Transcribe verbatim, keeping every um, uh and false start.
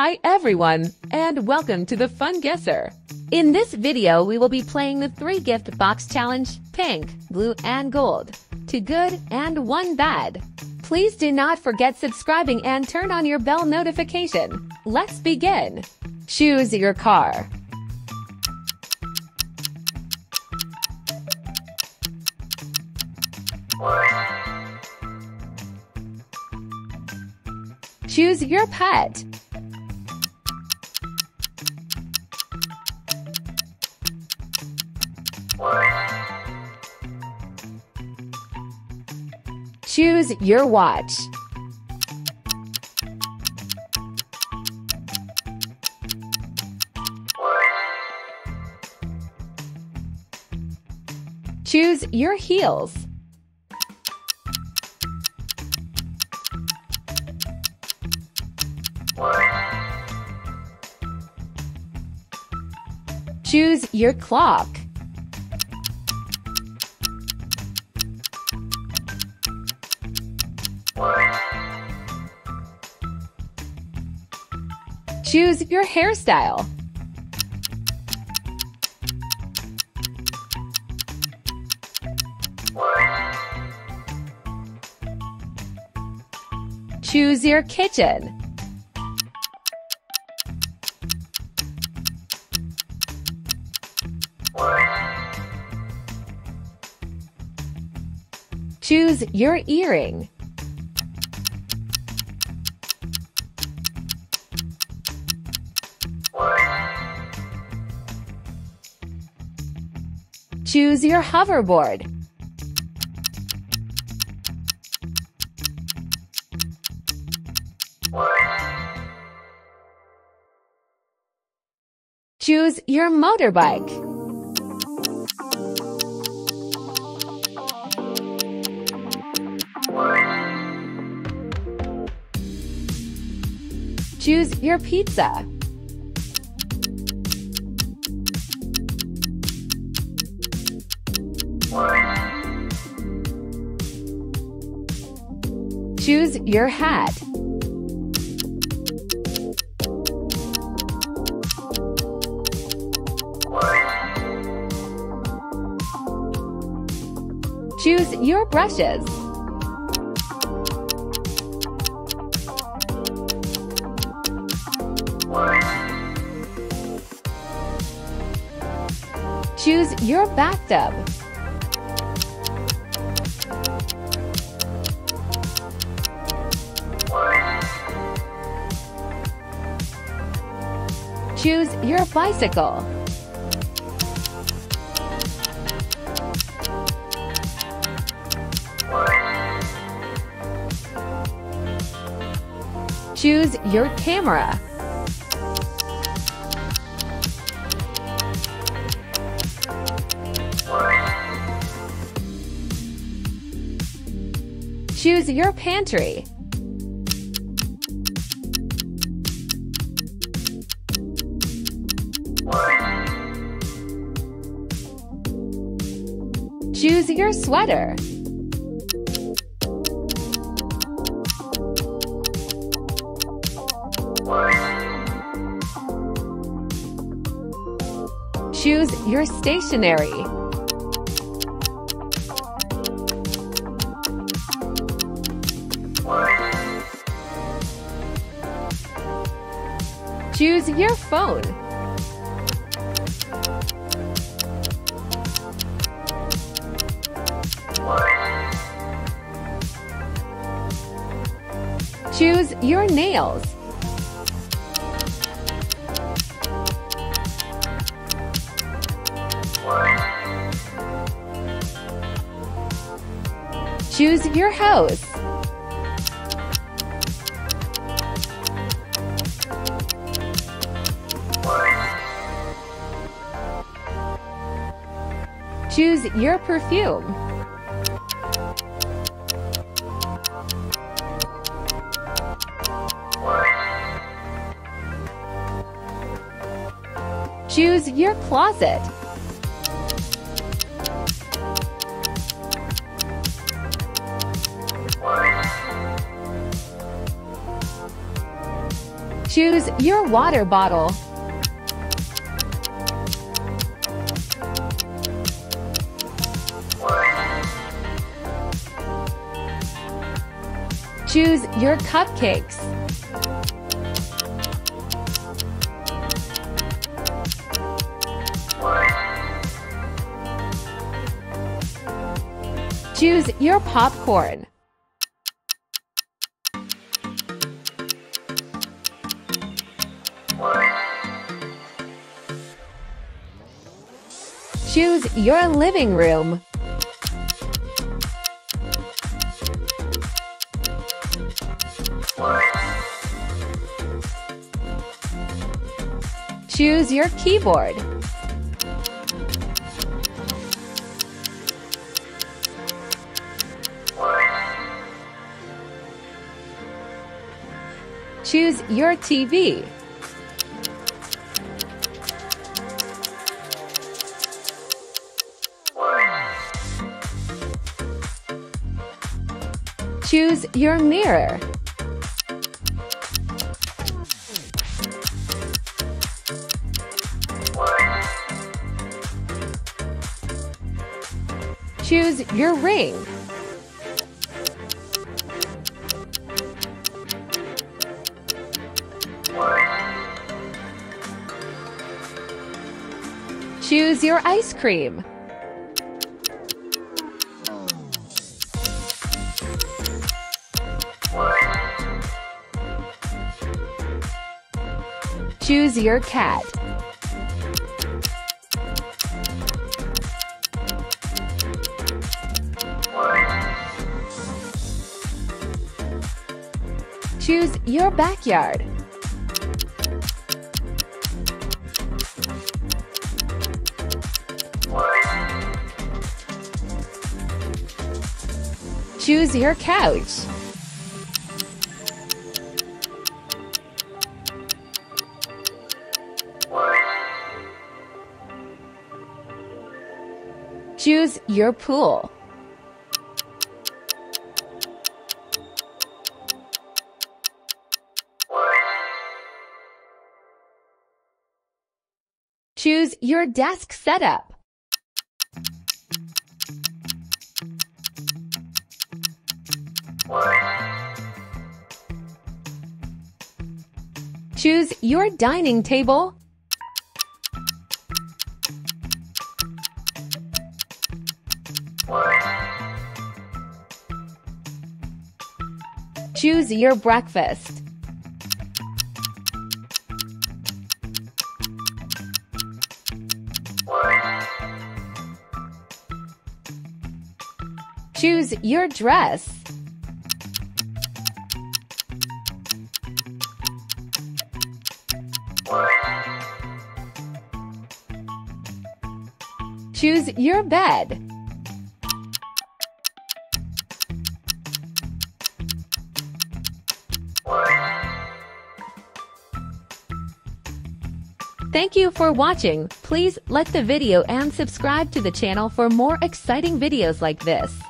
Hi everyone, and welcome to the Fun Gusser. In this video we will be playing the three gift box challenge, pink, blue and gold, two good and one bad. Please do not forget subscribing and turn on your bell notification. Let's begin. Choose your car. Choose your pet. Choose your watch. Choose your heels. Choose your clock. Choose your hairstyle. Choose your kitchen. Choose your earring. Choose your hoverboard. Choose your motorbike. Choose your pizza. Choose your hat. Choose your brushes. Choose your bathtub. Choose your bicycle. Choose your camera. Choose your pantry. Choose your sweater. Choose your stationery. Choose your phone. Choose your nails. Choose your house. Choose your perfume. Choose your closet. Choose your water bottle. Choose your cupcakes. Choose your popcorn. Choose your living room. Choose your keyboard. Choose your T V. Choose your mirror. Choose your ring. Choose your ice cream. Choose your cat. Choose your backyard. Choose your couch. Choose your pool. Choose your desk setup. Choose your dining table. Choose your breakfast. Choose your dress. Choose your bed. Thank you for watching. Please like the video and subscribe to the channel for more exciting videos like this.